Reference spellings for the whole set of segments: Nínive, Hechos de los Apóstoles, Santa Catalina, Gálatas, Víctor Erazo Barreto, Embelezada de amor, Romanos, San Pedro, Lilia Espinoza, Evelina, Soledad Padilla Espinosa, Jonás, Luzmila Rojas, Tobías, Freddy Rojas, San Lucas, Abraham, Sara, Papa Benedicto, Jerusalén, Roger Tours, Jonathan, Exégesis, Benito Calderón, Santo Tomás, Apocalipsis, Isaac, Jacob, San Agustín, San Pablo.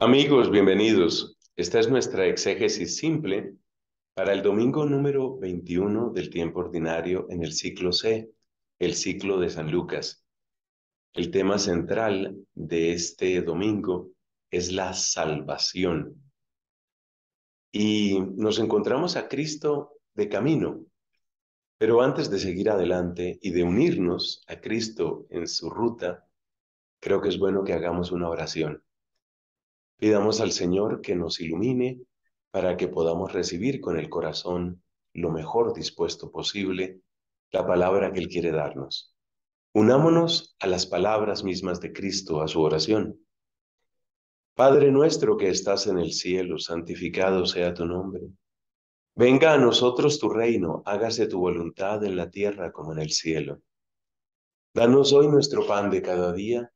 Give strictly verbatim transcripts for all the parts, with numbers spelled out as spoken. Amigos, bienvenidos. Esta es nuestra exégesis simple para el domingo número veintiuno del tiempo ordinario en el ciclo C, el ciclo de San Lucas. El tema central de este domingo es la salvación. Y nos encontramos a Cristo de camino. Pero antes de seguir adelante y de unirnos a Cristo en su ruta, creo que es bueno que hagamos una oración. Pidamos al Señor que nos ilumine para que podamos recibir con el corazón lo mejor dispuesto posible la palabra que Él quiere darnos. Unámonos a las palabras mismas de Cristo, a su oración. Padre nuestro que estás en el cielo, santificado sea tu nombre. Venga a nosotros tu reino, hágase tu voluntad en la tierra como en el cielo. Danos hoy nuestro pan de cada día.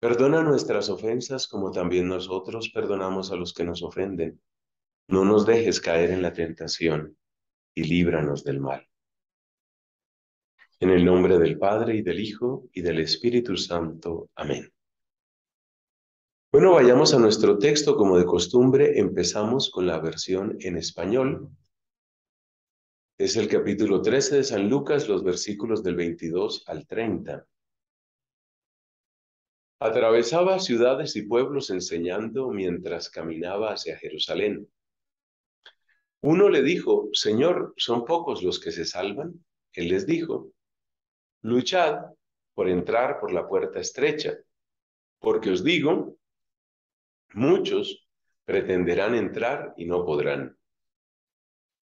Perdona nuestras ofensas como también nosotros perdonamos a los que nos ofenden. No nos dejes caer en la tentación y líbranos del mal. En el nombre del Padre y del Hijo y del Espíritu Santo. Amén. Bueno, vayamos a nuestro texto. Como de costumbre, empezamos con la versión en español. Es el capítulo trece de San Lucas, los versículos del veintidós al treinta. Atravesaba ciudades y pueblos enseñando mientras caminaba hacia Jerusalén. Uno le dijo, Señor, ¿son pocos los que se salvan? Él les dijo, luchad por entrar por la puerta estrecha, porque os digo, muchos pretenderán entrar y no podrán.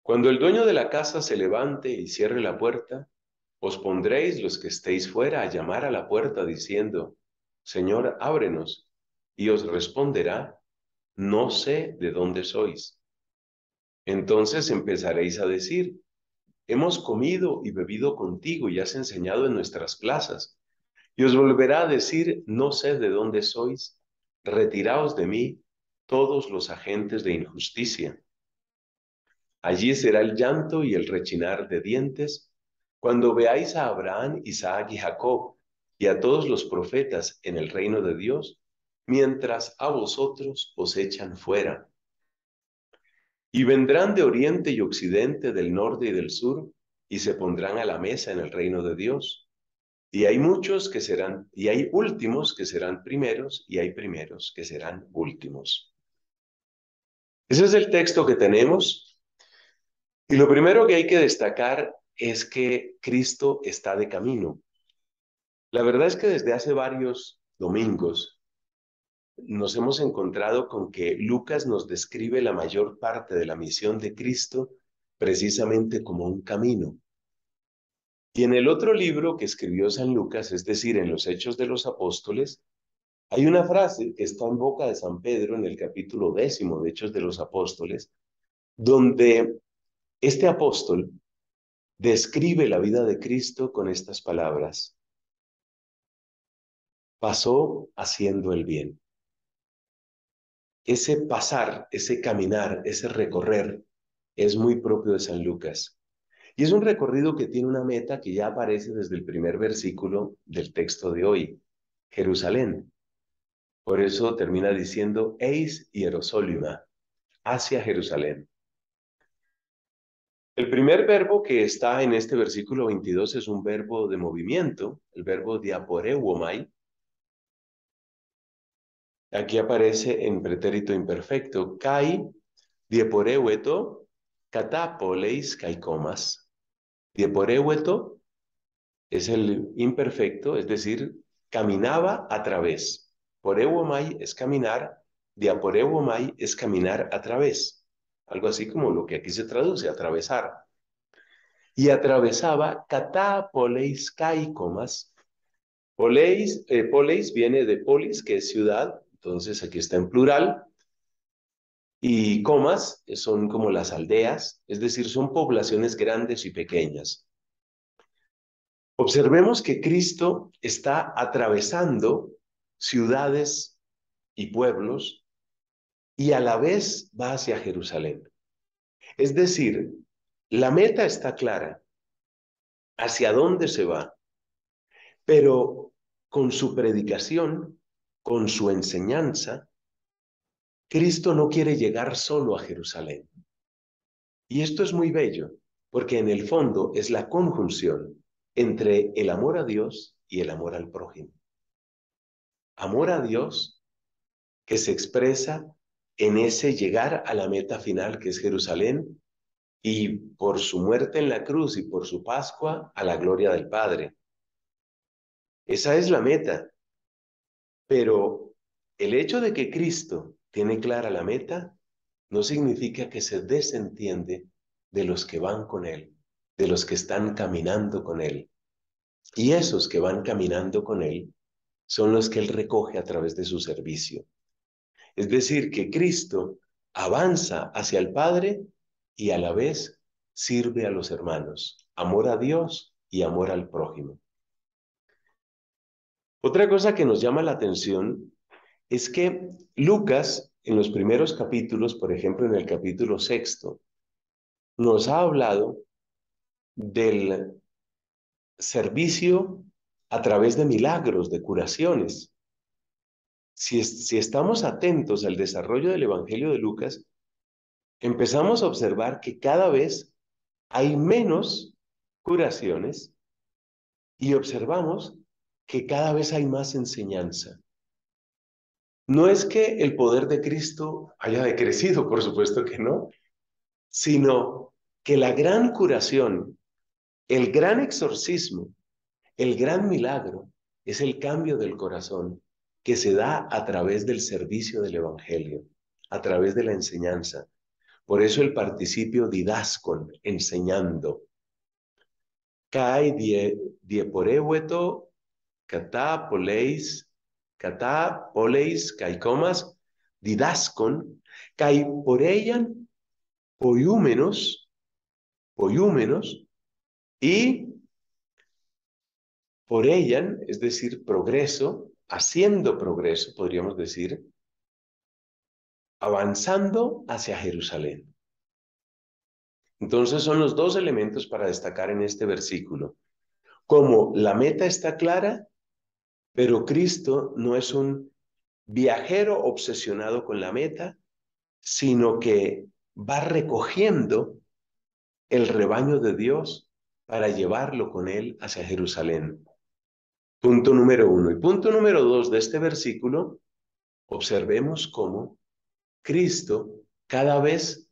Cuando el dueño de la casa se levante y cierre la puerta, os pondréis los que estéis fuera a llamar a la puerta diciendo, Señor, ábrenos, y os responderá, no sé de dónde sois. Entonces empezaréis a decir, hemos comido y bebido contigo y has enseñado en nuestras plazas. Y os volverá a decir, no sé de dónde sois, retiraos de mí, todos los agentes de injusticia. Allí será el llanto y el rechinar de dientes, cuando veáis a Abraham, Isaac y Jacob, y a todos los profetas en el reino de Dios, mientras a vosotros os echan fuera. Y vendrán de oriente y occidente, del norte y del sur, y se pondrán a la mesa en el reino de Dios. Y hay muchos que serán, y hay últimos que serán primeros, y hay primeros que serán últimos. Ese es el texto que tenemos. Y lo primero que hay que destacar es que Cristo está de camino. La verdad es que desde hace varios domingos nos hemos encontrado con que Lucas nos describe la mayor parte de la misión de Cristo precisamente como un camino. Y en el otro libro que escribió San Lucas, es decir, en los Hechos de los Apóstoles, hay una frase que está en boca de San Pedro en el capítulo décimo de Hechos de los Apóstoles, donde este apóstol describe la vida de Cristo con estas palabras. Pasó haciendo el bien. Ese pasar, ese caminar, ese recorrer es muy propio de San Lucas. Y es un recorrido que tiene una meta que ya aparece desde el primer versículo del texto de hoy, Jerusalén. Por eso termina diciendo, eis Hierosolima, hacia Jerusalén. El primer verbo que está en este versículo veintidós es un verbo de movimiento, el verbo diaporeuomai. Aquí aparece en pretérito imperfecto, kai, dieporeueto, katapoleis, kaikomas. Dieporeueto es el imperfecto, es decir, caminaba a través. Poreuomai es caminar, diaporeuomai es caminar a través. Algo así como lo que aquí se traduce, atravesar. Y atravesaba katapoleis, kaikomas. Poleis, eh, poleis viene de polis, que es ciudad. Entonces aquí está en plural, y comas son como las aldeas, es decir, son poblaciones grandes y pequeñas. Observemos que Cristo está atravesando ciudades y pueblos y a la vez va hacia Jerusalén. Es decir, la meta está clara, hacia dónde se va, pero con su predicación, con su enseñanza, Cristo no quiere llegar solo a Jerusalén. Y esto es muy bello, porque en el fondo es la conjunción entre el amor a Dios y el amor al prójimo. Amor a Dios que se expresa en ese llegar a la meta final que es Jerusalén, y por su muerte en la cruz y por su Pascua a la gloria del Padre. Esa es la meta. Pero el hecho de que Cristo tiene clara la meta no significa que se desentiende de los que van con Él, de los que están caminando con Él. Y esos que van caminando con Él son los que Él recoge a través de su servicio. Es decir, que Cristo avanza hacia el Padre y a la vez sirve a los hermanos. Amor a Dios y amor al prójimo. Otra cosa que nos llama la atención es que Lucas, en los primeros capítulos, por ejemplo en el capítulo sexto, nos ha hablado del servicio a través de milagros, de curaciones. Si, si estamos atentos al desarrollo del Evangelio de Lucas, empezamos a observar que cada vez hay menos curaciones y observamos que cada vez hay más enseñanza. No es que el poder de Cristo haya decrecido, por supuesto que no, sino que la gran curación, el gran exorcismo, el gran milagro, es el cambio del corazón que se da a través del servicio del Evangelio, a través de la enseñanza. Por eso el participio didascon, enseñando. Kai die, dieporeueto, catá poleis, catá poleis, caicomas, didascon, kai poreian, poiúmenos, poiúmenos, y poreian, es decir, progreso, haciendo progreso, podríamos decir, avanzando hacia Jerusalén. Entonces son los dos elementos para destacar en este versículo. Como la meta está clara, pero Cristo no es un viajero obsesionado con la meta, sino que va recogiendo el rebaño de Dios para llevarlo con él hacia Jerusalén. Punto número uno. Y punto número dos de este versículo, observemos cómo Cristo cada vez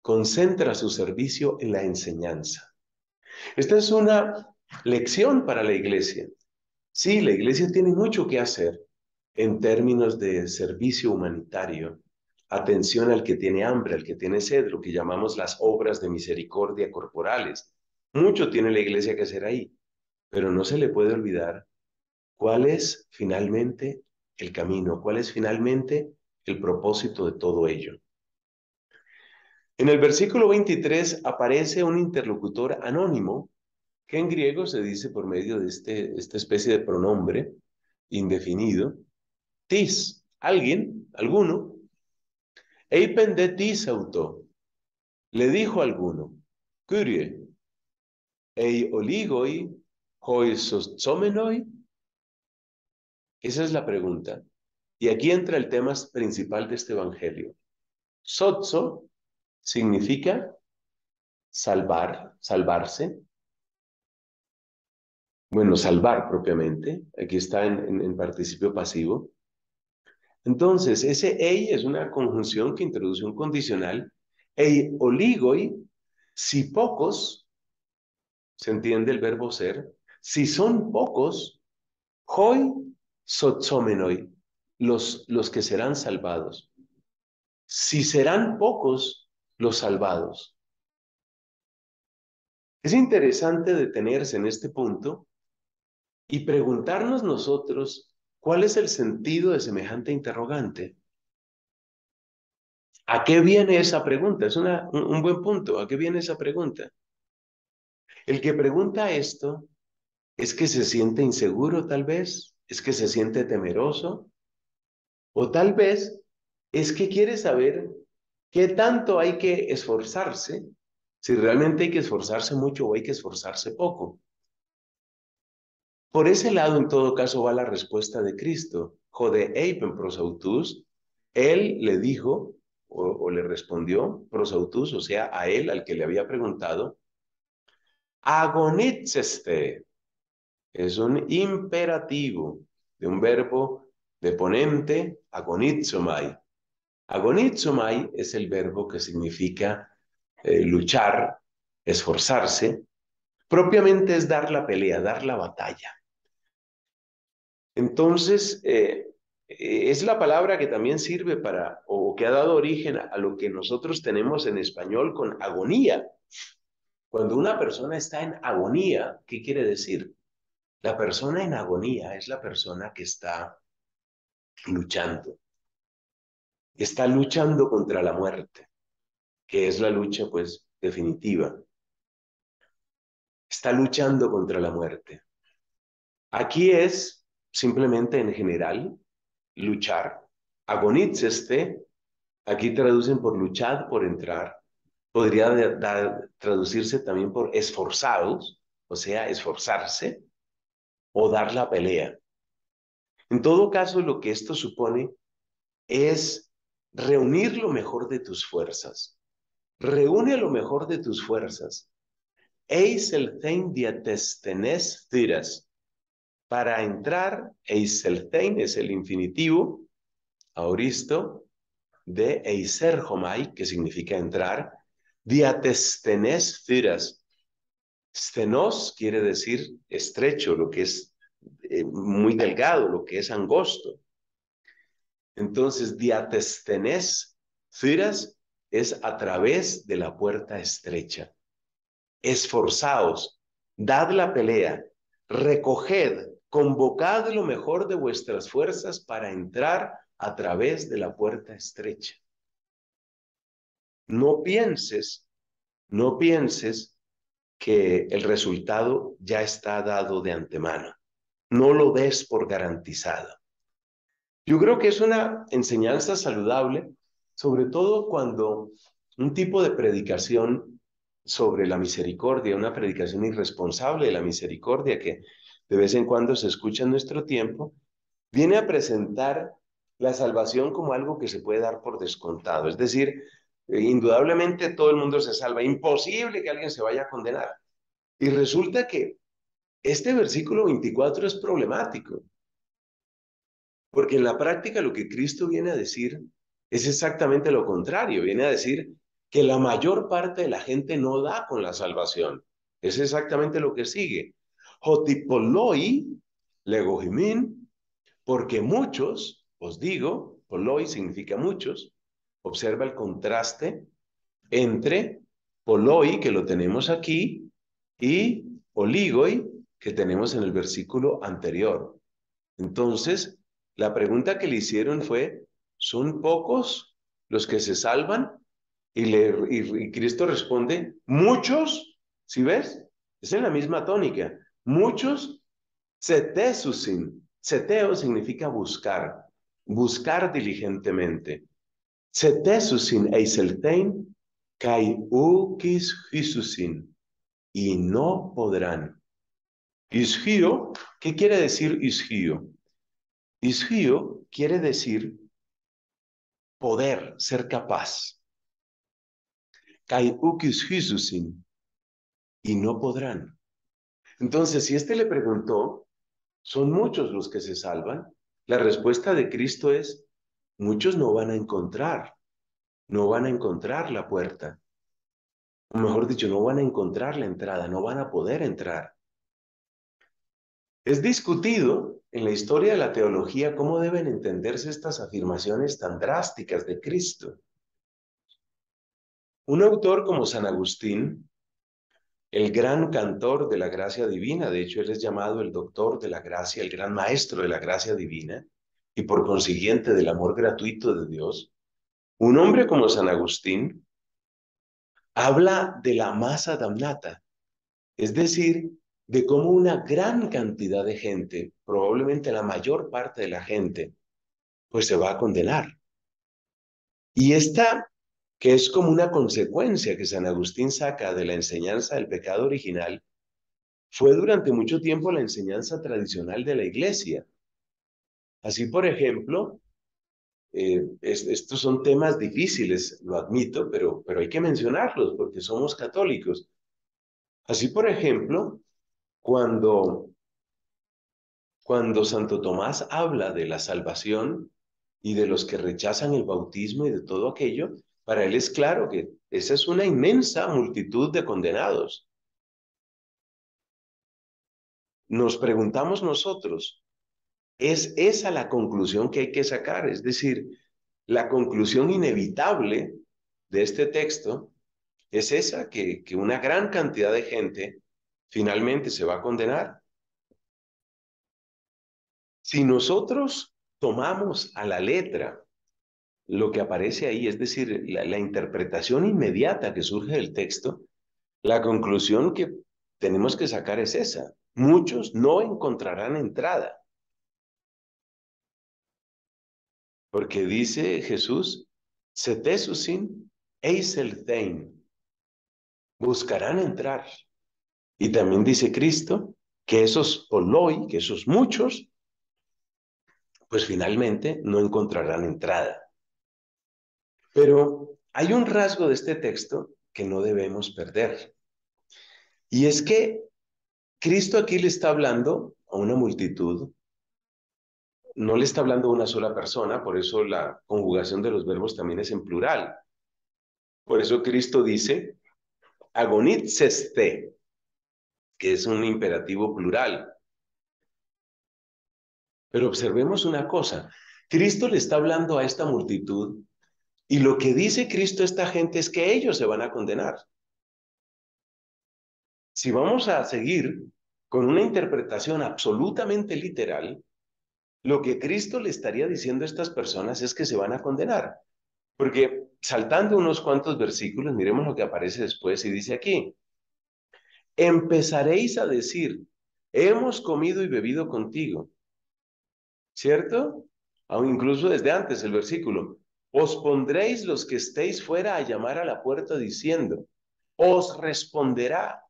concentra su servicio en la enseñanza. Esta es una lección para la iglesia. Sí, la iglesia tiene mucho que hacer en términos de servicio humanitario, atención al que tiene hambre, al que tiene sed, lo que llamamos las obras de misericordia corporales. Mucho tiene la iglesia que hacer ahí, pero no se le puede olvidar cuál es finalmente el camino, cuál es finalmente el propósito de todo ello. En el versículo veintitrés aparece un interlocutor anónimo, que en griego se dice por medio de este, esta especie de pronombre indefinido, tis, alguien, alguno, eipen de tis auto, le dijo alguno, curie, ei oligoi, hoi sozomenoi. Esa es la pregunta. Y aquí entra el tema principal de este evangelio. Sozo significa salvar, salvarse. Bueno, salvar propiamente. Aquí está en, en, en participio pasivo. Entonces, ese ei es una conjunción que introduce un condicional. Ei oligoi, si pocos, se entiende el verbo ser, si son pocos, hoi sozomenoi. Los, los que serán salvados. Si serán pocos los salvados. Es interesante detenerse en este punto y preguntarnos nosotros cuál es el sentido de semejante interrogante. ¿A qué viene esa pregunta? Es una, un, un buen punto. ¿A qué viene esa pregunta? El que pregunta esto es que se siente inseguro, tal vez, es que se siente temeroso. O tal vez es que quiere saber qué tanto hay que esforzarse, si realmente hay que esforzarse mucho o hay que esforzarse poco. Por ese lado, en todo caso, va la respuesta de Cristo. Jode eipen prosautus, Él le dijo, o, o le respondió, prosautus, o sea, a él, al que le había preguntado, agonízeste. Es un imperativo de un verbo de ponente, agonizomai. Agonizomai es el verbo que significa eh, luchar, esforzarse. Propiamente es dar la pelea, dar la batalla. Entonces, eh, es la palabra que también sirve para, o que ha dado origen a lo que nosotros tenemos en español con agonía. Cuando una persona está en agonía, ¿qué quiere decir? La persona en agonía es la persona que está luchando. Está luchando contra la muerte, que es la lucha, pues, definitiva. Está luchando contra la muerte. Aquí es, simplemente en general, luchar. Agonizeste, aquí traducen por luchar, por entrar. Podría dar, traducirse también por esforzados, o sea, esforzarse, o dar la pelea. En todo caso, lo que esto supone es reunir lo mejor de tus fuerzas. Reúne lo mejor de tus fuerzas. Eis el tein diatestenes tiras. Para entrar, eis el tein es el infinitivo, aoristo, de eiserjomai, que significa entrar, diatestenes tiras. Stenos quiere decir estrecho, lo que es eh, muy delgado, lo que es angosto. Entonces, diatestenes tiras es a través de la puerta estrecha. Esforzaos, dad la pelea, recoged, convocad lo mejor de vuestras fuerzas para entrar a través de la puerta estrecha. No pienses, no pienses que el resultado ya está dado de antemano. No lo des por garantizado. Yo creo que es una enseñanza saludable, sobre todo cuando un tipo de predicación sobre la misericordia, una predicación irresponsable de la misericordia que de vez en cuando se escucha en nuestro tiempo, viene a presentar la salvación como algo que se puede dar por descontado. Es decir, indudablemente todo el mundo se salva, imposible que alguien se vaya a condenar. Y resulta que este versículo veinticuatro es problemático, porque en la práctica lo que Cristo viene a decir es exactamente lo contrario, viene a decir que la mayor parte de la gente no da con la salvación. Es exactamente lo que sigue. Jotipoloi legojimín, porque muchos, os digo, poloi significa muchos, observa el contraste entre poloi, que lo tenemos aquí, y oligoi, que tenemos en el versículo anterior. Entonces, la pregunta que le hicieron fue, ¿son pocos los que se salvan? Y, le, y, y Cristo responde, muchos, ¿sí ves? Es en la misma tónica. Muchos, setesusin. Seteo significa buscar, buscar diligentemente. Setesusin eiseltein, kai ukis hisusin. Y no podrán. Isgio, ¿qué quiere decir isgio? Isgio quiere decir poder, ser capaz. Y no podrán. Entonces, si este le preguntó, ¿son muchos los que se salvan? La respuesta de Cristo es, muchos no van a encontrar, no van a encontrar la puerta. O mejor dicho, no van a encontrar la entrada, no van a poder entrar. Es discutido en la historia de la teología cómo deben entenderse estas afirmaciones tan drásticas de Cristo. Un autor como San Agustín, el gran cantor de la gracia divina, de hecho él es llamado el doctor de la gracia, el gran maestro de la gracia divina, y por consiguiente del amor gratuito de Dios, un hombre como San Agustín habla de la masa damnata, es decir, de cómo una gran cantidad de gente, probablemente la mayor parte de la gente, pues se va a condenar. Y esta... que es como una consecuencia que San Agustín saca de la enseñanza del pecado original, fue durante mucho tiempo la enseñanza tradicional de la Iglesia. Así, por ejemplo, Eh, es, estos son temas difíciles, lo admito, pero, pero hay que mencionarlos porque somos católicos. Así, por ejemplo, cuando, cuando Santo Tomás habla de la salvación y de los que rechazan el bautismo y de todo aquello, para él es claro que esa es una inmensa multitud de condenados. Nos preguntamos nosotros, ¿es esa la conclusión que hay que sacar? Es decir, la conclusión inevitable de este texto es esa, que, que una gran cantidad de gente finalmente se va a condenar. Si nosotros tomamos a la letra lo que aparece ahí, es decir, la, la interpretación inmediata que surge del texto, la conclusión que tenemos que sacar es esa. Muchos no encontrarán entrada. Porque dice Jesús, Setesusin Eiselthein, buscarán entrar. Y también dice Cristo que esos poloi, que esos muchos, pues finalmente no encontrarán entrada. Pero hay un rasgo de este texto que no debemos perder. Y es que Cristo aquí le está hablando a una multitud. No le está hablando a una sola persona, por eso la conjugación de los verbos también es en plural. Por eso Cristo dice, agonitzeste, que es un imperativo plural. Pero observemos una cosa, Cristo le está hablando a esta multitud y lo que dice Cristo a esta gente es que ellos se van a condenar. Si vamos a seguir con una interpretación absolutamente literal, lo que Cristo le estaría diciendo a estas personas es que se van a condenar. Porque saltando unos cuantos versículos, miremos lo que aparece después y dice aquí. Empezaréis a decir, hemos comido y bebido contigo. ¿Cierto? Aún incluso desde antes el versículo. Os pondréis los que estéis fuera a llamar a la puerta diciendo, os responderá.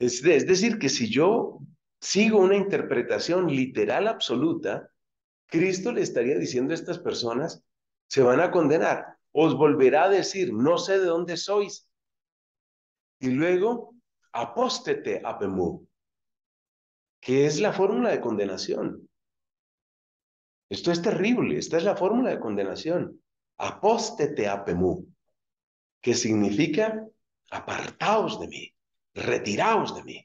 Es, de, es decir, que si yo sigo una interpretación literal absoluta, Cristo le estaría diciendo a estas personas, se van a condenar, os volverá a decir, no sé de dónde sois. Y luego, apóstete apemú, que es la fórmula de condenación. Esto es terrible, esta es la fórmula de condenación. Apóstete apemú, que significa apartaos de mí, retiraos de mí.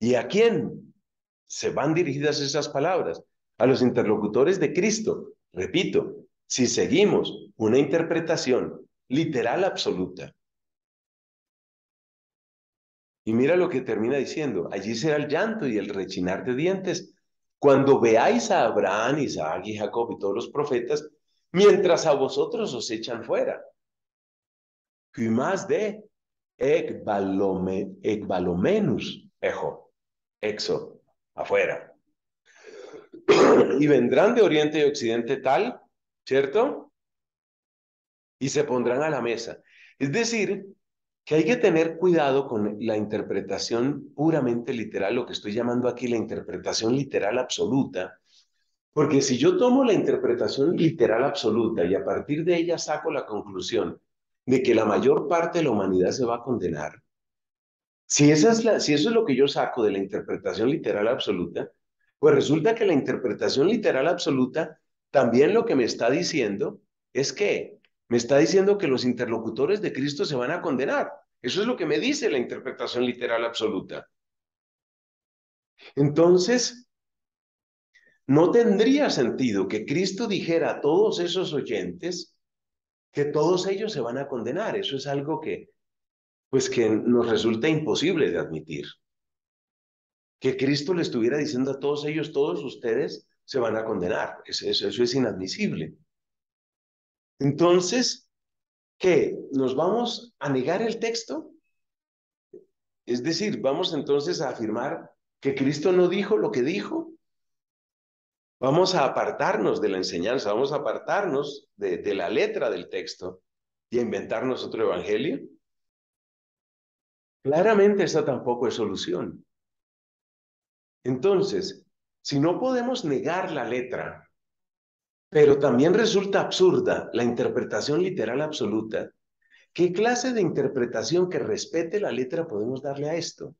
¿Y a quién se van dirigidas esas palabras? A los interlocutores de Cristo. Repito, si seguimos una interpretación literal absoluta. Y mira lo que termina diciendo. Allí será el llanto y el rechinar de dientes. Cuando veáis a Abraham, Isaac y Jacob y todos los profetas, mientras a vosotros os echan fuera. Y más de Ekbalomenus. Ejo, exo, afuera. Y vendrán de oriente y occidente tal, ¿cierto? Y se pondrán a la mesa. Es decir, que hay que tener cuidado con la interpretación puramente literal, lo que estoy llamando aquí la interpretación literal absoluta, porque si yo tomo la interpretación literal absoluta y a partir de ella saco la conclusión de que la mayor parte de la humanidad se va a condenar, Si, esa es la, si eso es lo que yo saco de la interpretación literal absoluta, pues resulta que la interpretación literal absoluta también lo que me está diciendo es que me está diciendo que los interlocutores de Cristo se van a condenar. Eso es lo que me dice la interpretación literal absoluta. Entonces, no tendría sentido que Cristo dijera a todos esos oyentes que todos ellos se van a condenar. Eso es algo que... pues que nos resulta imposible de admitir. Que Cristo le estuviera diciendo a todos ellos, todos ustedes se van a condenar. Eso, eso, eso es inadmisible. Entonces, ¿qué? ¿Nos vamos a negar el texto? Es decir, ¿vamos entonces a afirmar que Cristo no dijo lo que dijo? Vamos a apartarnos de la enseñanza, vamos a apartarnos de, de la letra del texto y a inventarnos otro evangelio. Claramente esa tampoco es solución. Entonces, Si no podemos negar la letra, pero también resulta absurda la interpretación literal absoluta, ¿qué clase de interpretación que respete la letra podemos darle a esto?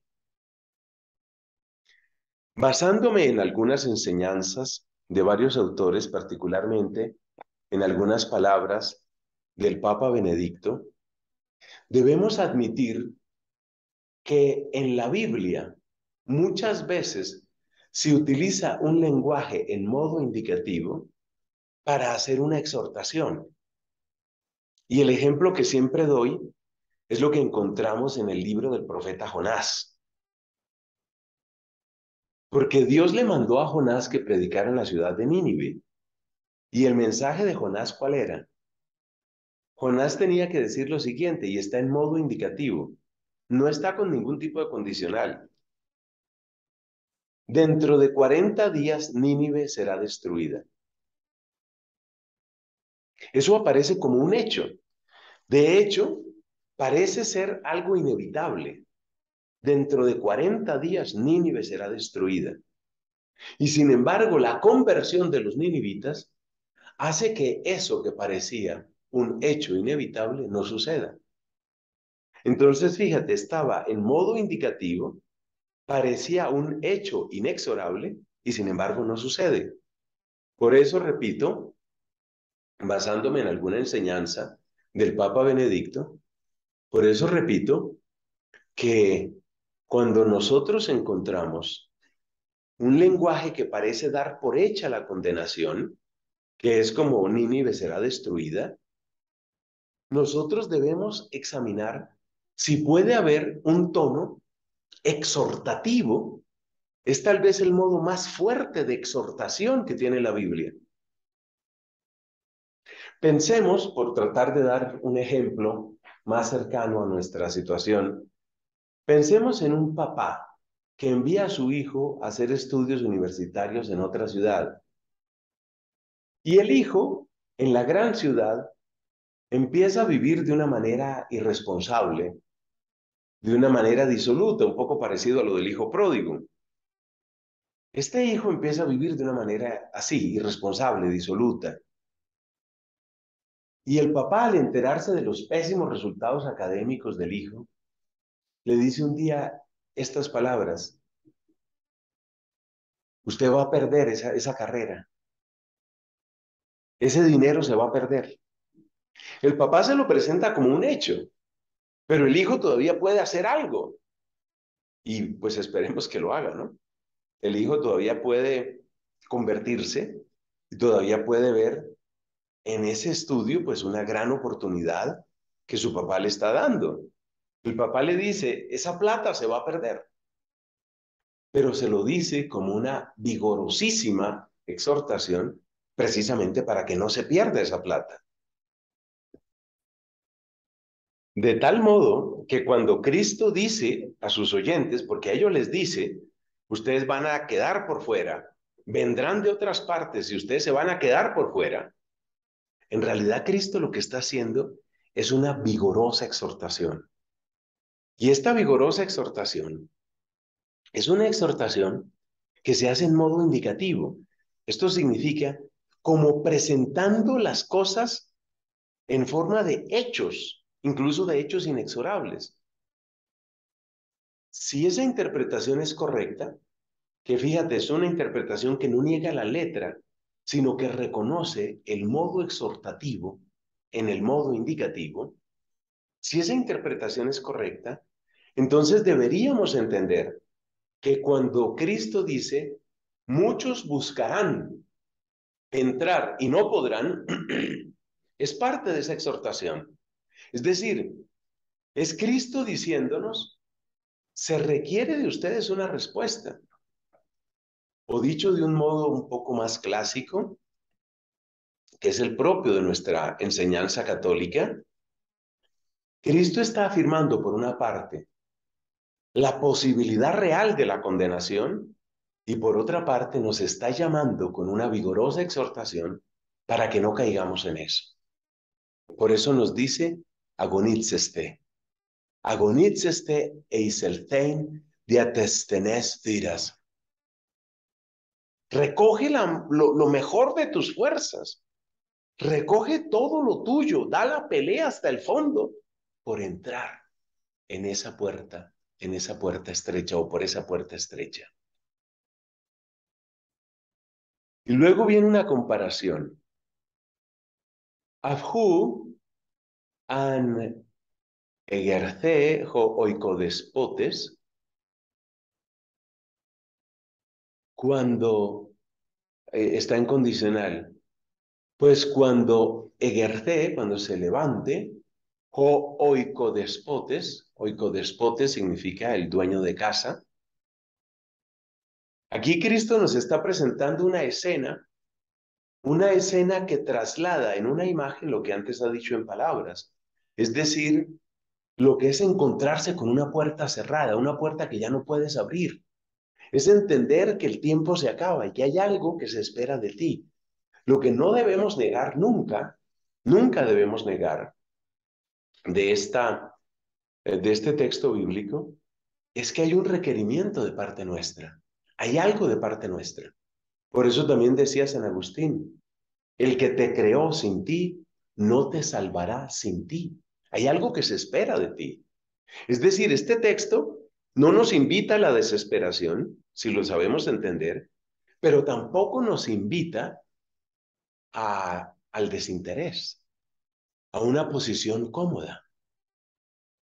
Basándome en algunas enseñanzas de varios autores, particularmente en algunas palabras del Papa Benedicto, debemos admitir que en la Biblia muchas veces se utiliza un lenguaje en modo indicativo para hacer una exhortación. Y el ejemplo que siempre doy es lo que encontramos en el libro del profeta Jonás. Porque Dios le mandó a Jonás que predicara en la ciudad de Nínive. ¿Y el mensaje de Jonás cuál era? Jonás tenía que decir lo siguiente, y está en modo indicativo. No está con ningún tipo de condicional. Dentro de cuarenta días Nínive será destruida. Eso aparece como un hecho. De hecho, parece ser algo inevitable. Dentro de cuarenta días Nínive será destruida. Y sin embargo, la conversión de los ninivitas hace que eso que parecía un hecho inevitable no suceda. Entonces, fíjate, estaba en modo indicativo, parecía un hecho inexorable y sin embargo no sucede. Por eso, repito, basándome en alguna enseñanza del Papa Benedicto, por eso repito que cuando nosotros encontramos un lenguaje que parece dar por hecha la condenación, que es como Nínive será destruida, nosotros debemos examinar si puede haber un tono exhortativo. Es tal vez el modo más fuerte de exhortación que tiene la Biblia. Pensemos, por tratar de dar un ejemplo más cercano a nuestra situación, pensemos en un papá que envía a su hijo a hacer estudios universitarios en otra ciudad. Y el hijo, en la gran ciudad, empieza a vivir de una manera irresponsable, de una manera disoluta, un poco parecido a lo del hijo pródigo. Este hijo empieza a vivir de una manera así, irresponsable, disoluta. Y el papá, al enterarse de los pésimos resultados académicos del hijo, le dice un día estas palabras: usted va a perder esa, esa carrera. Ese dinero se va a perder. El papá se lo presenta como un hecho, pero el hijo todavía puede hacer algo. Y pues esperemos que lo haga, ¿no? El hijo todavía puede convertirse y todavía puede ver en ese estudio pues una gran oportunidad que su papá le está dando. El papá le dice, esa plata se va a perder. Pero se lo dice como una vigorosísima exhortación precisamente para que no se pierda esa plata. De tal modo que cuando Cristo dice a sus oyentes, porque a ellos les dice, ustedes van a quedar por fuera, vendrán de otras partes y ustedes se van a quedar por fuera, en realidad Cristo lo que está haciendo es una vigorosa exhortación. Y esta vigorosa exhortación es una exhortación que se hace en modo indicativo. Esto significa como presentando las cosas en forma de hechos, incluso de hechos inexorables. Si esa interpretación es correcta, que fíjate, es una interpretación que no niega la letra, sino que reconoce el modo exhortativo en el modo indicativo, si esa interpretación es correcta, entonces deberíamos entender que cuando Cristo dice, muchos buscarán entrar y no podrán, es parte de esa exhortación. Es decir, es Cristo diciéndonos, se requiere de ustedes una respuesta. O dicho de un modo un poco más clásico, que es el propio de nuestra enseñanza católica, Cristo está afirmando por una parte la posibilidad real de la condenación y por otra parte nos está llamando con una vigorosa exhortación para que no caigamos en eso. Por eso nos dice, agonitzeste, agonitzeste eis el tein diatestenes tiras. Recoge la, lo, lo mejor de tus fuerzas. Recoge todo lo tuyo. Da la pelea hasta el fondo por entrar en esa puerta, en esa puerta estrecha o por esa puerta estrecha. Y luego viene una comparación. Afhu an egerce ho oikodespotes. Cuando eh, está en condicional, pues cuando egerce, cuando se levante, o oikodespotes, oikodespotes significa el dueño de casa. Aquí Cristo nos está presentando una escena, una escena que traslada en una imagen lo que antes ha dicho en palabras, es decir, lo que es encontrarse con una puerta cerrada, una puerta que ya no puedes abrir. Es entender que el tiempo se acaba y que hay algo que se espera de ti. Lo que no debemos negar nunca, nunca debemos negar de, esta, de este texto bíblico, es que hay un requerimiento de parte nuestra. Hay algo de parte nuestra. Por eso también decía San Agustín, el que te creó sin ti, no te salvará sin ti. Hay algo que se espera de ti. Es decir, este texto no nos invita a la desesperación, si lo sabemos entender, pero tampoco nos invita a, al desinterés, a una posición cómoda.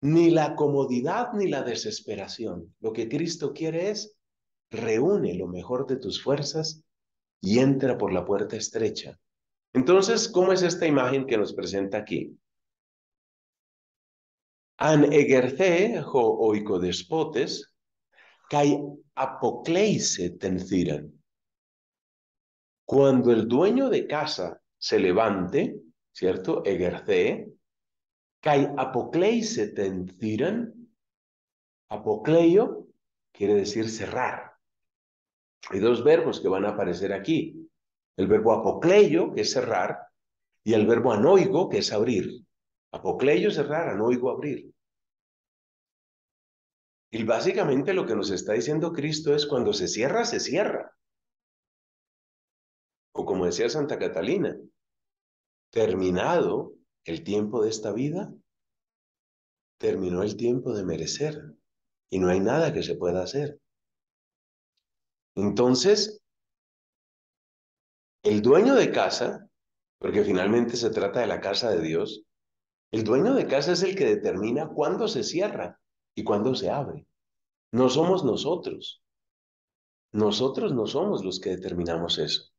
Ni la comodidad ni la desesperación. Lo que Cristo quiere es, reúne lo mejor de tus fuerzas y entra por la puerta estrecha. Entonces, ¿cómo es esta imagen que nos presenta aquí? An egerce ho oikodespotes, kai apokleise tenziran. Cuando el dueño de casa se levante, ¿cierto? Egerce, kai apokleise tenziran. Apokleio quiere decir cerrar. Hay dos verbos que van a aparecer aquí. El verbo apokleio, que es cerrar, y el verbo anoigo, que es abrir. Apocleio cerrar, anoigo abrir. Y básicamente lo que nos está diciendo Cristo es cuando se cierra, se cierra. O como decía Santa Catalina, terminado el tiempo de esta vida, terminó el tiempo de merecer y no hay nada que se pueda hacer. Entonces, el dueño de casa, porque finalmente se trata de la casa de Dios, el dueño de casa es el que determina cuándo se cierra y cuándo se abre. No somos nosotros. Nosotros no somos los que determinamos eso.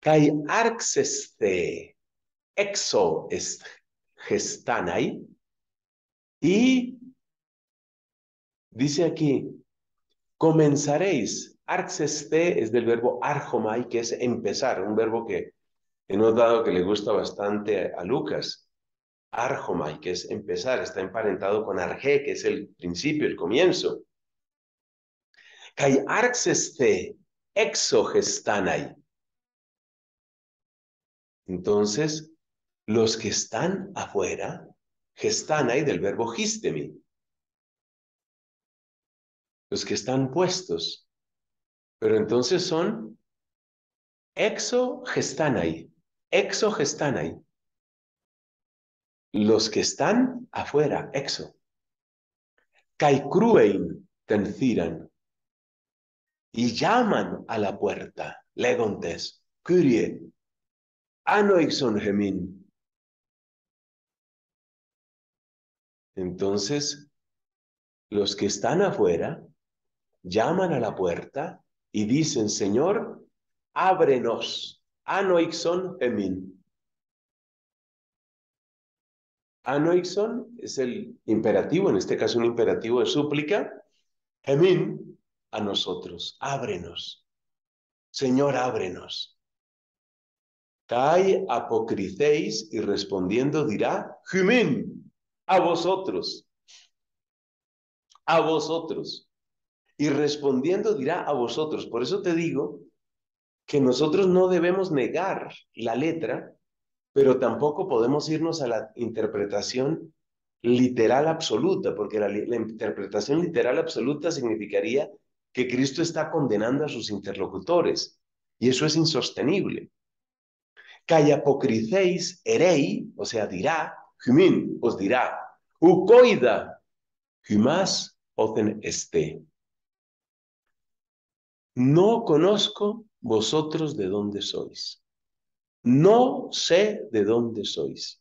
Kai arxeste exo gestanai. Y dice aquí, comenzaréis. Arxeste es del verbo arjomai, que es empezar, un verbo que he notado que le gusta bastante a Lucas. Arjomai, que es empezar, está emparentado con arge, que es el principio, el comienzo. Kai arxeste exogestanai. Entonces, los que están afuera, gestanai del verbo gistemi. Los que están puestos. Pero entonces son exogestanai. Exogestanai. Los que están afuera, exo. Kai cruein tenciran. Y llaman a la puerta. Legontes. Curie. Anoixon gemin. Entonces, los que están afuera llaman a la puerta y dicen, Señor, ábrenos. Anoixon gemin. Anoixon es el imperativo, en este caso un imperativo de súplica. Gemin, a nosotros, ábrenos. Señor, ábrenos. Tai apocriceis, y respondiendo dirá, gemin, a vosotros. A vosotros. Y respondiendo dirá, a vosotros. Por eso te digo que nosotros no debemos negar la letra, pero tampoco podemos irnos a la interpretación literal absoluta, porque la, la interpretación literal absoluta significaría que Cristo está condenando a sus interlocutores, y eso es insostenible. Callapocriceis erei, o sea, dirá, humin, os dirá, ucoida, humás, ocen esté. No conozco vosotros de dónde sois. No sé de dónde sois.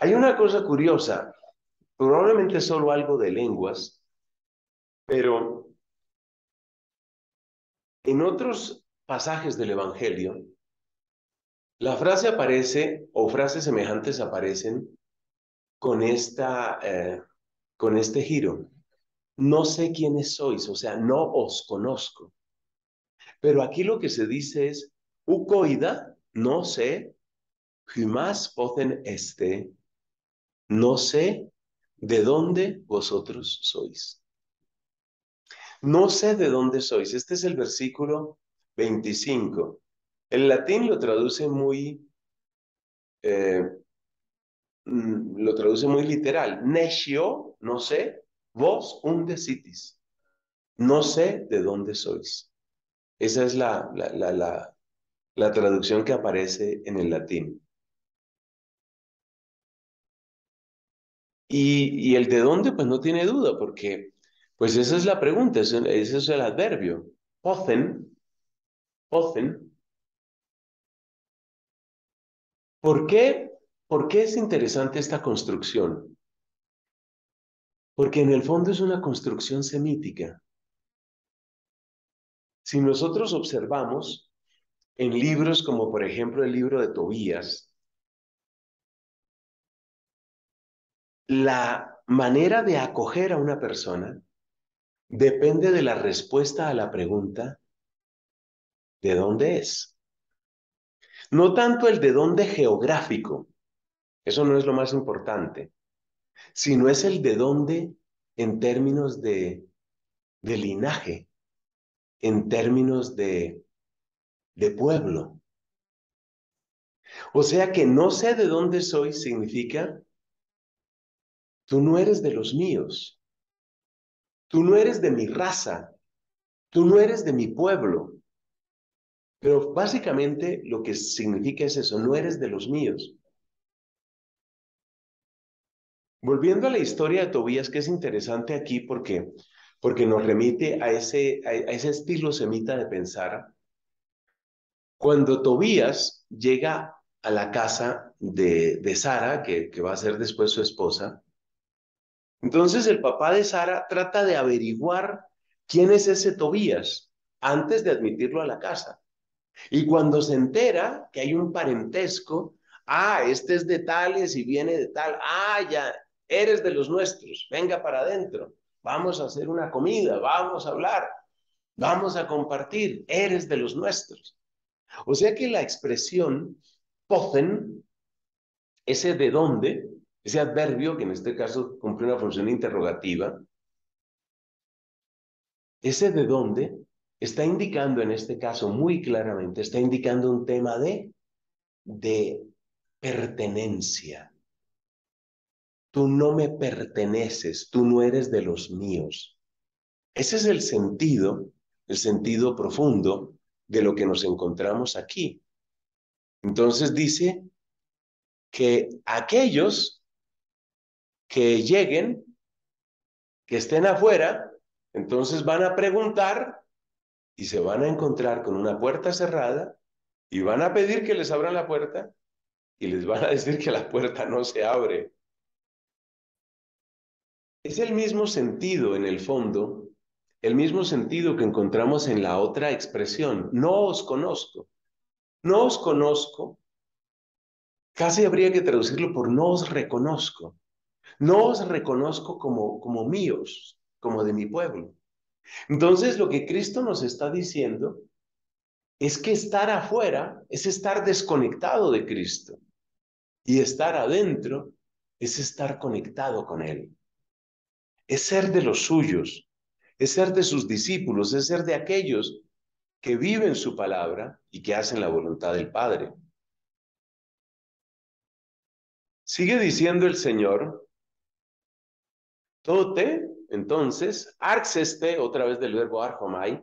Hay una cosa curiosa, probablemente solo algo de lenguas, pero en otros pasajes del Evangelio, la frase aparece, o frases semejantes aparecen, con, esta, eh, con este giro. No sé quiénes sois, o sea, no os conozco. Pero aquí lo que se dice es, ucoida, no sé, humás ocen este, no sé de dónde vosotros sois. No sé de dónde sois. Este es el versículo veinticinco. El latín lo traduce muy, eh, lo traduce muy literal. Nescio, no sé. Vos unde sitis. No sé de dónde sois. Esa es la, la, la, la, la traducción que aparece en el latín. Y, y el de dónde, pues no tiene duda, porque pues esa es la pregunta, ese es el adverbio. Ocen, ocen. ¿Por qué? ¿Por qué es interesante esta construcción? Porque en el fondo es una construcción semítica. Si nosotros observamos en libros como por ejemplo el libro de Tobías, la manera de acoger a una persona depende de la respuesta a la pregunta ¿de dónde es? No tanto el de dónde geográfico, eso no es lo más importante, sino es el de dónde en términos de, de linaje, en términos de, de pueblo. O sea que no sé de dónde soy significa, tú no eres de los míos, tú no eres de mi raza, tú no eres de mi pueblo. Pero básicamente lo que significa es eso, no eres de los míos. Volviendo a la historia de Tobías, que es interesante aquí porque, porque nos remite a ese, a ese estilo semita de pensar. Cuando Tobías llega a la casa de, de Sara, que, que va a ser después su esposa, entonces el papá de Sara trata de averiguar quién es ese Tobías antes de admitirlo a la casa. Y cuando se entera que hay un parentesco, ah, este es de tales y viene de tal, ah, ya, eres de los nuestros, venga para adentro, vamos a hacer una comida, vamos a hablar, vamos a compartir, eres de los nuestros. O sea que la expresión pocen, ese de dónde, ese adverbio que en este caso cumple una función interrogativa, ese de dónde está indicando en este caso muy claramente, está indicando un tema de, de pertenencia. Tú no me perteneces, tú no eres de los míos. Ese es el sentido, el sentido profundo de lo que nos encontramos aquí. Entonces dice que aquellos que lleguen, que estén afuera, entonces van a preguntar y se van a encontrar con una puerta cerrada y van a pedir que les abran la puerta y les van a decir que la puerta no se abre. Es el mismo sentido en el fondo, el mismo sentido que encontramos en la otra expresión. No os conozco. No os conozco. Casi habría que traducirlo por no os reconozco. No os reconozco como, como míos, como de mi pueblo. Entonces lo que Cristo nos está diciendo es que estar afuera es estar desconectado de Cristo. Y estar adentro es estar conectado con Él. Es ser de los suyos, es ser de sus discípulos, es ser de aquellos que viven su palabra y que hacen la voluntad del Padre. Sigue diciendo el Señor, tote Entonces, arxeste, otra vez del verbo arjomai,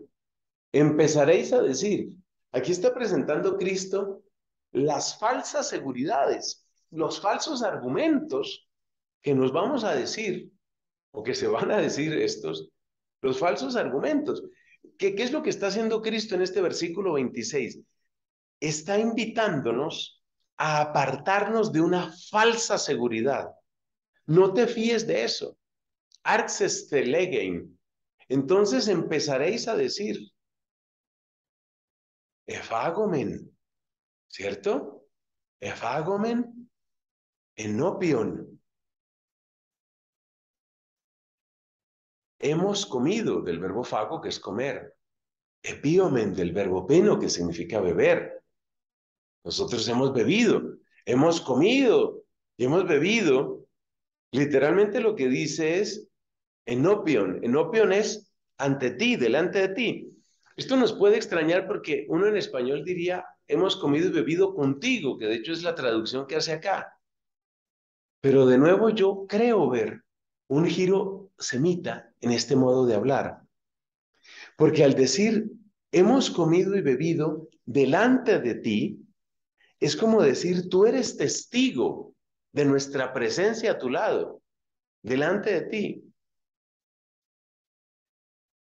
empezaréis a decir, aquí está presentando Cristo las falsas seguridades, los falsos argumentos que nos vamos a decir, o que se van a decir estos, los falsos argumentos. ¿Qué, qué es lo que está haciendo Cristo en este versículo veintiséis? Está invitándonos a apartarnos de una falsa seguridad. No te fíes de eso. Arxeste legen. Entonces empezaréis a decir, efagomen, ¿cierto? Efagomen enopion. Hemos comido, del verbo fago, que es comer. Epiomen, del verbo peno, que significa beber. Nosotros hemos bebido, hemos comido y hemos bebido. Literalmente lo que dice es enopion. Enopion es ante ti, delante de ti. Esto nos puede extrañar porque uno en español diría, hemos comido y bebido contigo, que de hecho es la traducción que hace acá. Pero de nuevo yo creo ver un giro semita en este modo de hablar. Porque al decir, hemos comido y bebido delante de ti, es como decir, tú eres testigo de nuestra presencia a tu lado, delante de ti,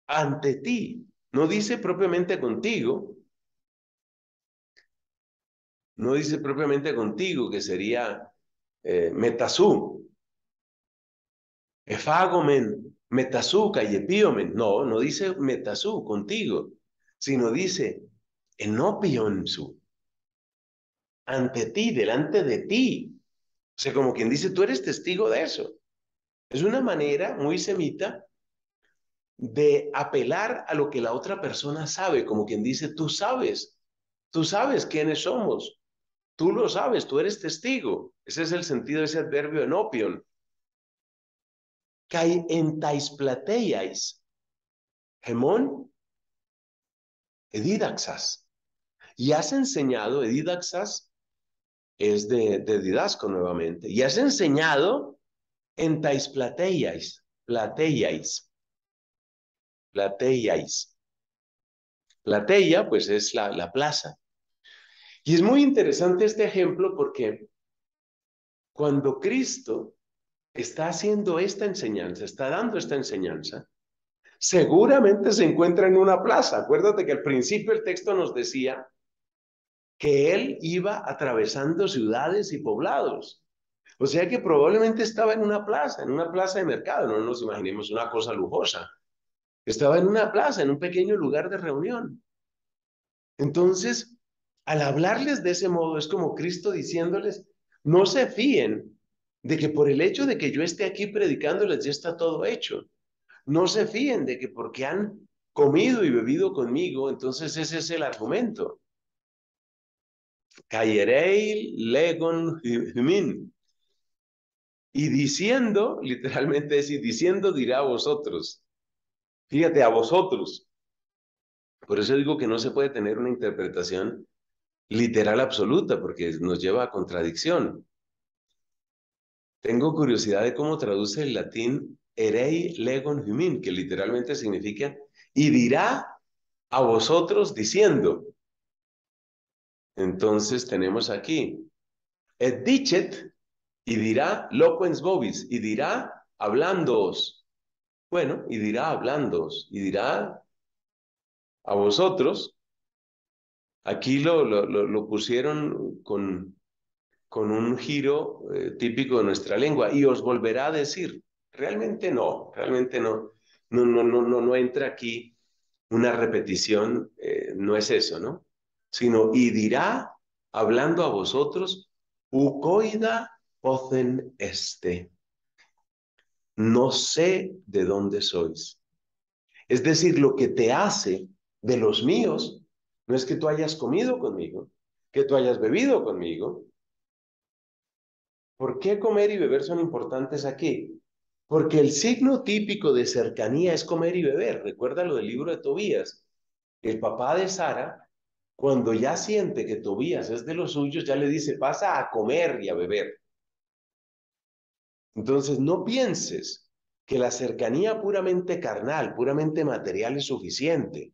ante ti. No dice propiamente contigo, no dice propiamente contigo, que sería eh, metasú, efagomen, metasú, callepiomen. No, no dice metasú, contigo, sino dice enopionsu, ante ti, delante de ti. O sea, como quien dice, tú eres testigo de eso. Es una manera muy semita de apelar a lo que la otra persona sabe, como quien dice, tú sabes, tú sabes quiénes somos, tú lo sabes, tú eres testigo. Ese es el sentido de ese adverbio enopion. Kai entaisplateais, gemón, edidaxas. Y has enseñado, edidaxas es de, de didasco nuevamente, y has enseñado entaisplateais, plateiais. Plateiais. Plateia, pues es la, la plaza. Y es muy interesante este ejemplo porque cuando Cristo está haciendo esta enseñanza, está dando esta enseñanza, seguramente se encuentra en una plaza. Acuérdate que al principio el texto nos decía que él iba atravesando ciudades y poblados. O sea que probablemente estaba en una plaza, en una plaza de mercado. No nos imaginemos una cosa lujosa. Estaba en una plaza, en un pequeño lugar de reunión. Entonces, al hablarles de ese modo, es como Cristo diciéndoles, no se fíen de que por el hecho de que yo esté aquí predicándoles ya está todo hecho. No se fíen de que porque han comido y bebido conmigo, entonces ese es el argumento. Caerei legon humin. Y diciendo, literalmente es, y diciendo dirá a vosotros. Fíjate, a vosotros. Por eso digo que no se puede tener una interpretación literal absoluta, porque nos lleva a contradicción. Tengo curiosidad de cómo traduce el latín erei legon humin, que literalmente significa y dirá a vosotros diciendo. Entonces tenemos aquí et dicet, y dirá loquens vobis, y dirá hablándoos. Bueno, y dirá hablándoos, y dirá a vosotros. Aquí lo, lo, lo, lo pusieron con, con un giro eh, típico de nuestra lengua, y os volverá a decir. Realmente no, realmente no, no, no, no, no, no entra aquí una repetición, eh, no es eso, ¿no? Sino, y dirá, hablando a vosotros, ucoida ocen este. No sé de dónde sois. Es decir, lo que te hace de los míos no es que tú hayas comido conmigo, que tú hayas bebido conmigo. ¿Por qué comer y beber son importantes aquí? Porque el signo típico de cercanía es comer y beber. Recuerda lo del libro de Tobías. El papá de Sara, cuando ya siente que Tobías es de los suyos, ya le dice, pasa a comer y a beber. Entonces, no pienses que la cercanía puramente carnal, puramente material es suficiente.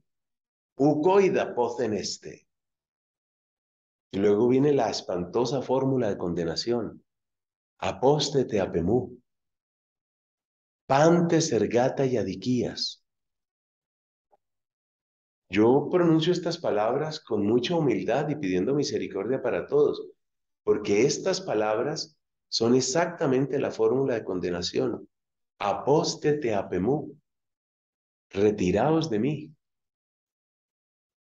Ucoida poceneste. Y luego viene la espantosa fórmula de condenación. Apóstete a Pemú. Pantes ergata y adiquías. Yo pronuncio estas palabras con mucha humildad y pidiendo misericordia para todos, porque estas palabras son exactamente la fórmula de condenación. Apóstete a Pemú. Retiraos de mí.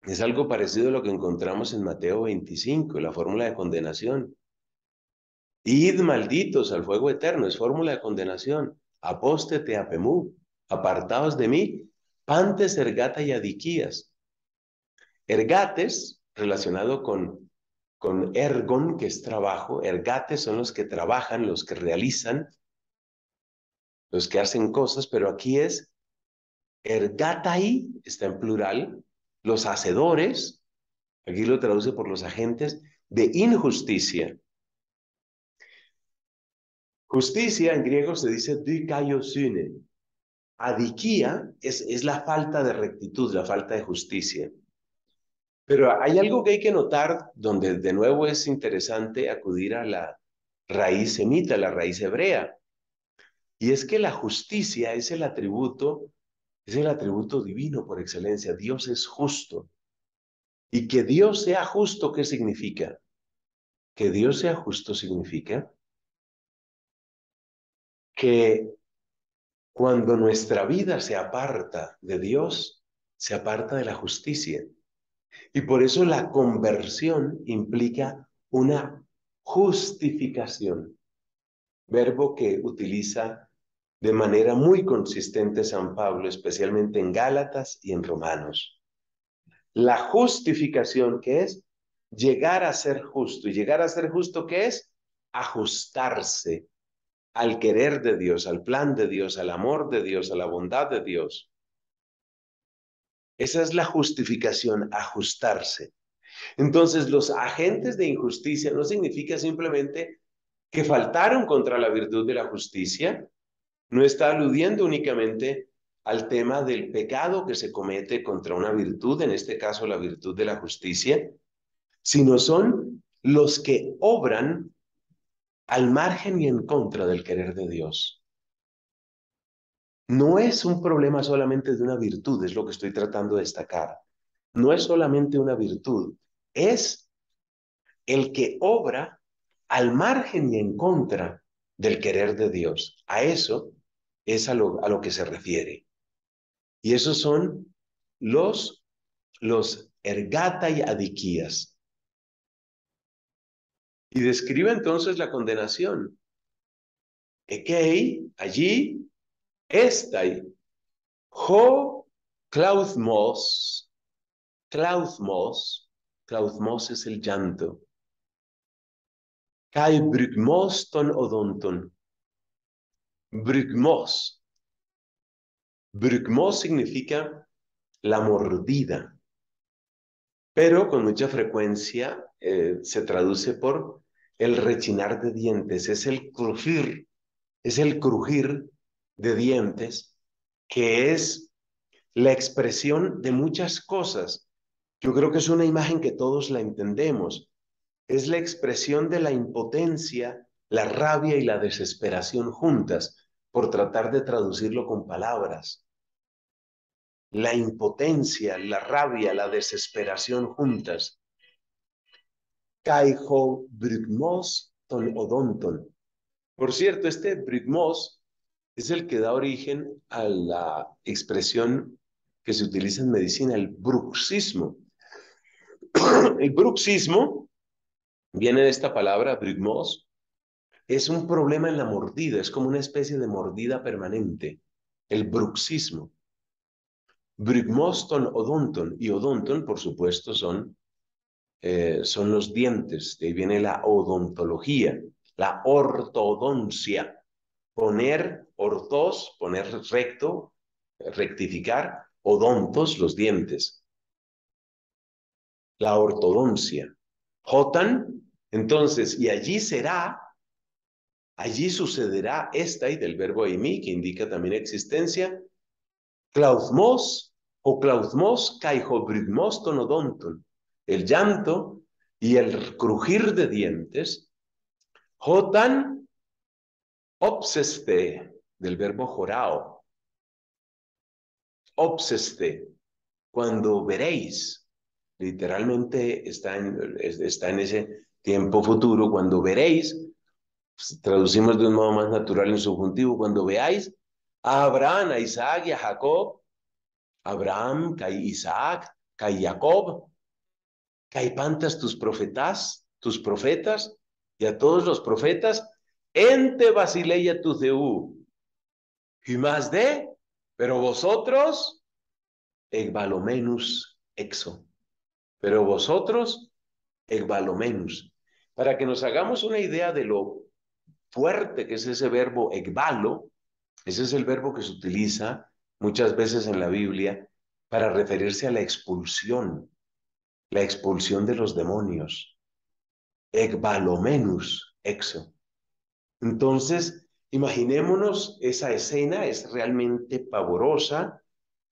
Es algo parecido a lo que encontramos en Mateo veinticinco, la fórmula de condenación. Id malditos al fuego eterno, es fórmula de condenación. Apóstete a Pemú, apartaos de mí, pantes ergata y adiquías. Ergates, relacionado con, con ergon, que es trabajo. Ergates son los que trabajan, los que realizan, los que hacen cosas, pero aquí es ergatai, está en plural, los hacedores, aquí lo traduce por los agentes, de injusticia. Justicia en griego se dice dikaiosune. Adiquía es, es la falta de rectitud, la falta de justicia. Pero hay algo que hay que notar, donde de nuevo es interesante acudir a la raíz semita, la raíz hebrea. Y es que la justicia es el atributo, es el atributo divino por excelencia. Dios es justo. Y que Dios sea justo, ¿qué significa? Que Dios sea justo significa que cuando nuestra vida se aparta de Dios, se aparta de la justicia. Y por eso la conversión implica una justificación. Verbo que utiliza de manera muy consistente San Pablo, especialmente en Gálatas y en Romanos. La justificación, que es llegar a ser justo. Y llegar a ser justo, ¿qué es? Ajustarse al querer de Dios, al plan de Dios, al amor de Dios, a la bondad de Dios. Esa es la justificación, ajustarse. Entonces, los agentes de injusticia no significa simplemente que faltaron contra la virtud de la justicia. No está aludiendo únicamente al tema del pecado que se comete contra una virtud, en este caso la virtud de la justicia, sino son los que obran al margen y en contra del querer de Dios. No es un problema solamente de una virtud, es lo que estoy tratando de destacar. No es solamente una virtud, es el que obra al margen y en contra del querer de Dios. A eso es a lo, a lo que se refiere. Y esos son los, los ergata y adiquías. Y describe entonces la condenación. Ekei, allí, estai, ho, clauzmos, clauzmos, clauzmos es el llanto, kai brygmos ton odonton, brygmos. Brygmos significa la mordida, pero con mucha frecuencia eh, se traduce por el rechinar de dientes, es el crujir, es el crujir de dientes, que es la expresión de muchas cosas. Yo creo que es una imagen que todos la entendemos. Es la expresión de la impotencia, la rabia y la desesperación juntas, por tratar de traducirlo con palabras. La impotencia, la rabia, la desesperación juntas. Kaiho brygmos ton odonton. Por cierto, este brygmos es el que da origen a la expresión que se utiliza en medicina, el bruxismo. El bruxismo viene de esta palabra, brygmos. Es un problema en la mordida, es como una especie de mordida permanente, el bruxismo. Brygmos ton odonton, y odonton, por supuesto, son Eh, son los dientes, de ahí viene la odontología, la ortodoncia, poner ortos, poner recto, rectificar, odontos, los dientes, la ortodoncia. Jotan, entonces, y allí será allí sucederá esta y del verbo eimi, que indica también existencia, clauzmos o clauzmos caijobridmos tonodonton, el llanto y el crujir de dientes, jotan obseste, del verbo jorao, obseste, cuando veréis, literalmente está en, está en ese tiempo futuro, cuando veréis, traducimos de un modo más natural en subjuntivo, cuando veáis a Abraham, a Isaac y a Jacob, Abraham, Isaac, Jacob, caipantas tus profetas, tus profetas, y a todos los profetas, ente basileia tu deú, y más de, pero vosotros, egvalomenus exo, pero vosotros, egvalomenus, para que nos hagamos una idea de lo fuerte que es ese verbo ekbalo. Ese es el verbo que se utiliza muchas veces en la Biblia para referirse a la expulsión, la expulsión de los demonios. Ekbalomenus, exo. Entonces, imaginémonos esa escena, es realmente pavorosa,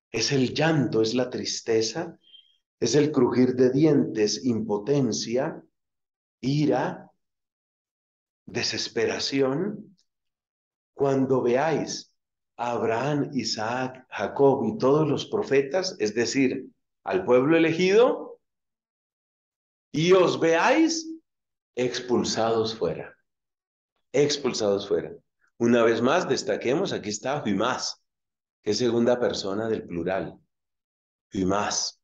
es el llanto, es la tristeza, es el crujir de dientes, impotencia, ira, desesperación, cuando veáis a Abraham, Isaac, Jacob y todos los profetas, es decir, al pueblo elegido, y os veáis expulsados fuera, expulsados fuera. Una vez más, destaquemos, aquí está Hymás, que es segunda persona del plural, Hymás,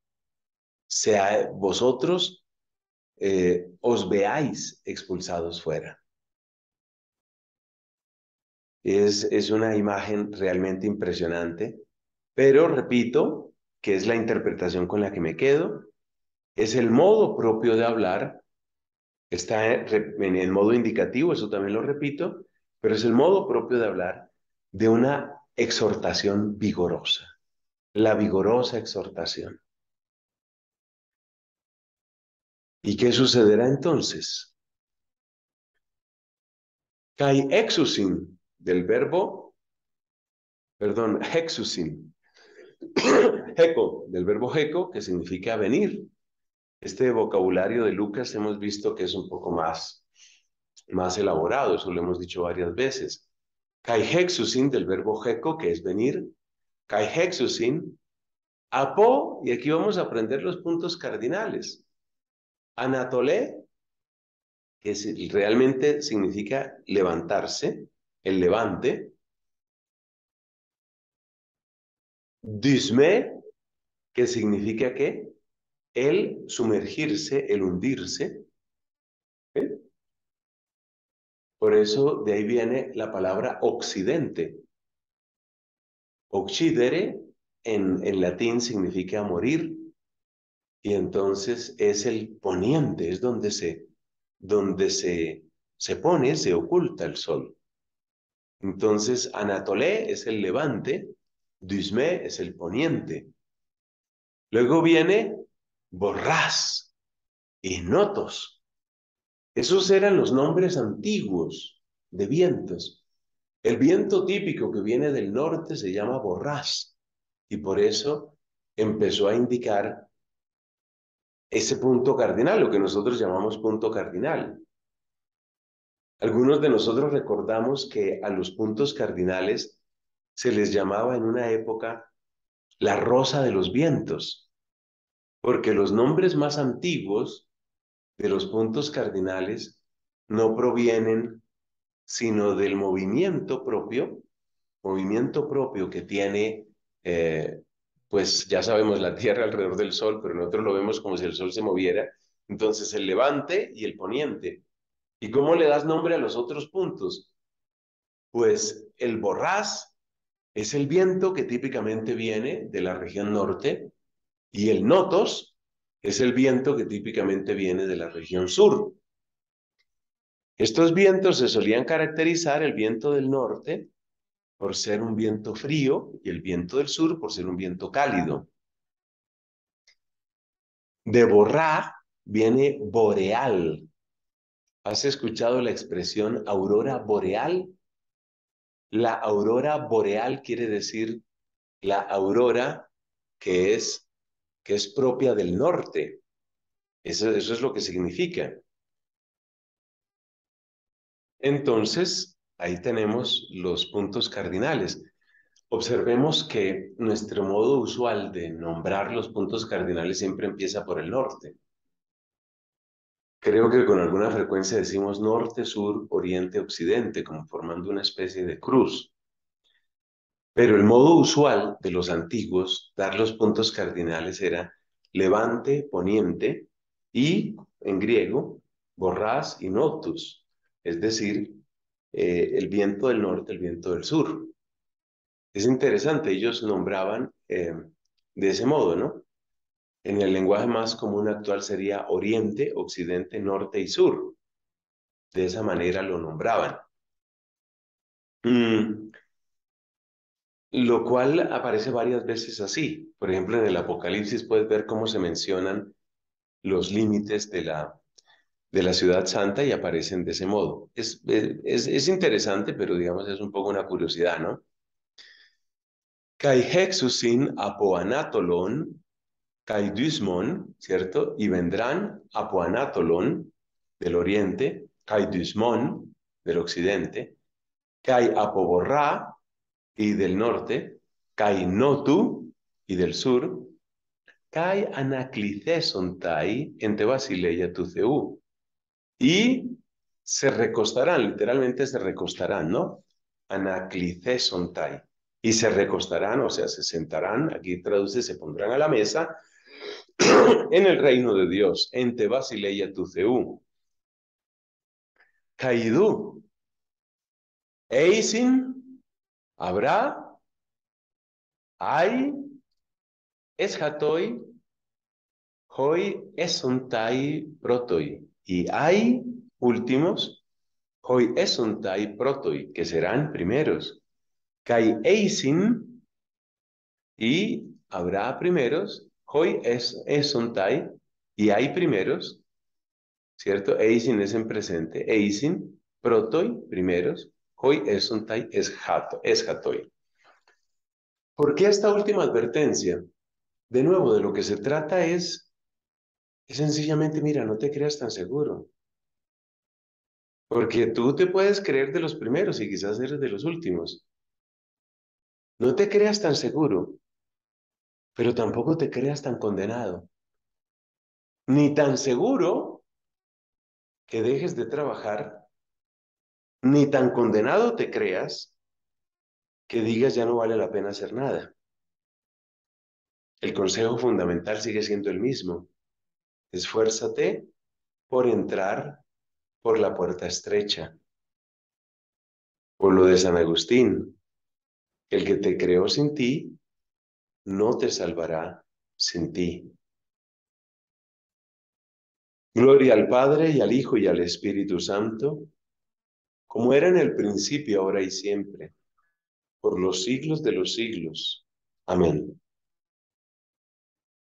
sea vosotros, Eh, os veáis expulsados fuera. Es, es una imagen realmente impresionante, pero repito que es la interpretación con la que me quedo, es el modo propio de hablar, está en el modo indicativo, eso también lo repito, pero es el modo propio de hablar de una exhortación vigorosa, la vigorosa exhortación. ¿Y qué sucederá entonces? Kai exusin, del verbo, perdón, hexusin, heco, del verbo heco, que significa venir. Este vocabulario de Lucas hemos visto que es un poco más, más elaborado, eso lo hemos dicho varias veces. Kai hexusin, del verbo heco, que es venir. Kai hexusin, apo, y aquí vamos a aprender los puntos cardinales. Anatolé, que realmente significa levantarse, el levante. Dismé, que significa que el sumergirse, el hundirse. ¿Eh? Por eso de ahí viene la palabra occidente. Occidere en, en latín significa morir. Y entonces es el poniente, es donde se, donde se, se pone, se oculta el sol. Entonces, Anatolé es el levante, Dismé es el poniente. Luego viene Borrás y Notos. Esos eran los nombres antiguos de vientos. El viento típico que viene del norte se llama Borrás. Y por eso empezó a indicar ese punto cardinal, lo que nosotros llamamos punto cardinal. Algunos de nosotros recordamos que a los puntos cardinales se les llamaba en una época la rosa de los vientos, porque los nombres más antiguos de los puntos cardinales no provienen sino del movimiento propio, movimiento propio que tiene... Eh, pues ya sabemos la Tierra alrededor del Sol, pero nosotros lo vemos como si el Sol se moviera. Entonces el levante y el poniente. ¿Y cómo le das nombre a los otros puntos? Pues el borrás es el viento que típicamente viene de la región norte y el notos es el viento que típicamente viene de la región sur. Estos vientos se solían caracterizar, el viento del norte por ser un viento frío, y el viento del sur por ser un viento cálido. De borrá viene boreal. ¿Has escuchado la expresión aurora boreal? La aurora boreal quiere decir la aurora que es, que es propia del norte. Eso, eso es lo que significa. Entonces, ahí tenemos los puntos cardinales. Observemos que nuestro modo usual de nombrar los puntos cardinales siempre empieza por el norte. Creo que con alguna frecuencia decimos norte, sur, oriente, occidente, como formando una especie de cruz. Pero el modo usual de los antiguos, dar los puntos cardinales, era levante, poniente y, en griego, borrás y noctus. Es decir, eh, el viento del norte, el viento del sur. Es interesante, ellos nombraban eh, de ese modo, ¿no? En el lenguaje más común actual sería oriente, occidente, norte y sur. De esa manera lo nombraban. Mm, lo cual aparece varias veces así. Por ejemplo, en el Apocalipsis puedes ver cómo se mencionan los límites de la... de la Ciudad Santa y aparecen de ese modo. Es, es, es interesante, pero digamos es un poco una curiosidad, ¿no? Kai hexusin apoanatolon, kai dusmon, ¿cierto? Y vendrán apoanatolon del oriente, kai dusmon del occidente, kai apoborrá y del norte, kai notu y del sur, kai anaclicesontai ente basileia tu ceú. Y se recostarán, literalmente se recostarán, ¿no? Anaclicesontai. Y se recostarán, o sea, se sentarán, aquí traduce, se pondrán a la mesa, en el reino de Dios, ente basileia tu ceú. Caidú. Eisin, habrá, hay, eschatoi, hoi esontai protoi. Y hay últimos, hoi esontai protoi, que serán primeros. Kai eisin, y habrá primeros, hoi esontai, y hay primeros, ¿cierto? Eisin es en presente, eisin, protoi, primeros, hoi esontai eschatoi. ¿Por qué esta última advertencia? De nuevo, de lo que se trata es... Es sencillamente, mira, no te creas tan seguro. Porque tú te puedes creer de los primeros y quizás eres de los últimos. No te creas tan seguro, pero tampoco te creas tan condenado. Ni tan seguro que dejes de trabajar, ni tan condenado te creas que digas ya no vale la pena hacer nada. El consejo fundamental sigue siendo el mismo. Esfuérzate por entrar por la puerta estrecha. Por lo de San Agustín, el que te creó sin ti, no te salvará sin ti. Gloria al Padre, y al Hijo, y al Espíritu Santo, como era en el principio, ahora y siempre, por los siglos de los siglos. Amén.